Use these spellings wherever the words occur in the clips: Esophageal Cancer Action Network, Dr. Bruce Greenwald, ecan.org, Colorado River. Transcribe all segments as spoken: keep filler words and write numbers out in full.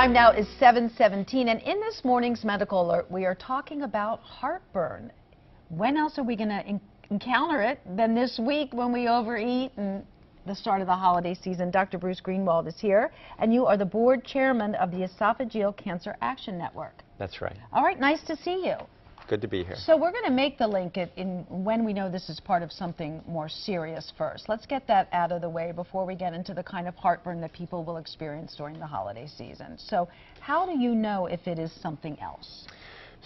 time now is seven seventeen, and in this morning's medical alert, we are talking about heartburn. When else are we going to encounter it than this week when we overeat and the start of the holiday season? Doctor Bruce Greenwald is here, and you are the board chairman of the Esophageal Cancer Action Network. That's right. All right, nice to see you. Good to be here. So we're going to make the link in when we know this is part of something more serious first. Let's get that out of the way before we get into the kind of heartburn that people will experience during the holiday season. So how do you know if it is something else?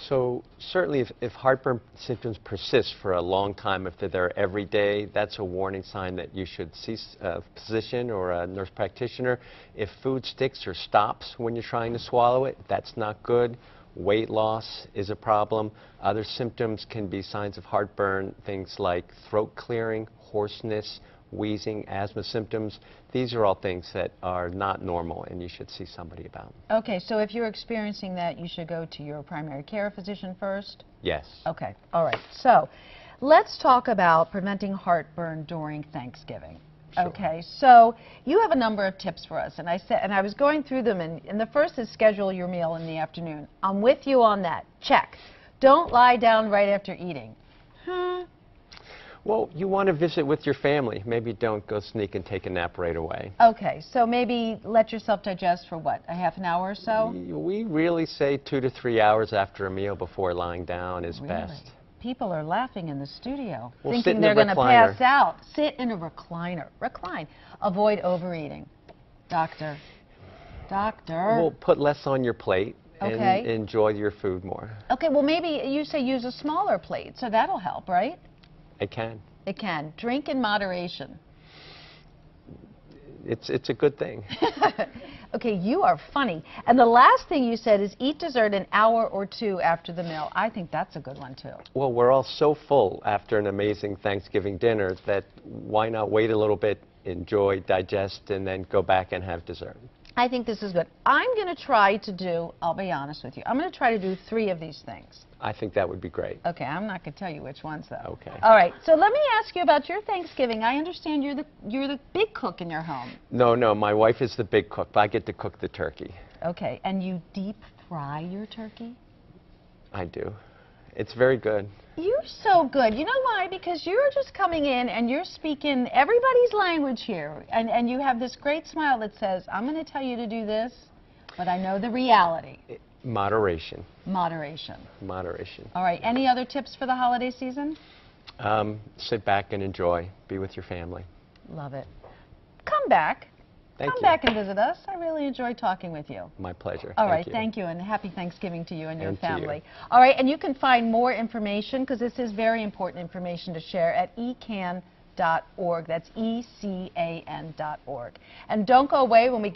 So certainly if, if heartburn symptoms persist for a long time, if they're there every day, that's a warning sign that you should see a physician or a nurse practitioner. If food sticks or stops when you're trying to swallow it, that's not good. Weight loss is a problem. Other symptoms can be signs of heartburn, things like throat clearing, hoarseness, wheezing, asthma symptoms. These are all things that are not normal and you should see somebody about. Okay, so if you're experiencing that, you should go to your primary care physician first? Yes. Okay, all right. So let's talk about preventing heartburn during Thanksgiving. Sure. Okay, so you have a number of tips for us, and I said, and I was going through them, and, and the first is schedule your meal in the afternoon. I'm with you on that. Check. Don't lie down right after eating. Huh? Well, you want to visit with your family. Maybe don't go sneak and take a nap right away. Okay, so maybe let yourself digest for what, a half an hour or so? We really say two to three hours after a meal before lying down is really best. People are laughing in the studio, well, thinking they're going to pass out. Sit in a recliner. Recline. Avoid overeating. Doctor. Doctor. Well, put less on your plate and okay. enjoy your food more. Okay, well, maybe you say use a smaller plate, so that'll help, right? It can. It can. Drink in moderation. It's, it's a good thing. Okay, you are funny. And the last thing you said is eat dessert an hour or two after the meal. I think that's a good one, too. Well, we're all so full after an amazing Thanksgiving dinner that why not wait a little bit, enjoy, digest, and then go back and have dessert. I think this is good. I'm going to try to do, I'll be honest with you, I'm going to try to do three of these things. I think that would be great. Okay, I'm not going to tell you which ones, though. Okay. All right, so let me ask you about your Thanksgiving. I understand you're the, you're the big cook in your home. No, no, my wife is the big cook, but I get to cook the turkey. Okay, and you deep fry your turkey? I do. It's very good. You're so good. You know why? Because you're just coming in and you're speaking everybody's language here. And, and you have this great smile that says, I'm going to tell you to do this, but I know the reality. It, moderation. Moderation. Moderation. All right. Any other tips for the holiday season? Um, sit back and enjoy. Be with your family. Love it. Come back. Thank Come you. back and visit us. I really enjoy talking with you. My pleasure. All thank right, you. thank you, and happy Thanksgiving to you and, and your family. You. All right, and you can find more information, because this is very important information to share, at e can dot org. That's E C A N dot org. And don't go away when we get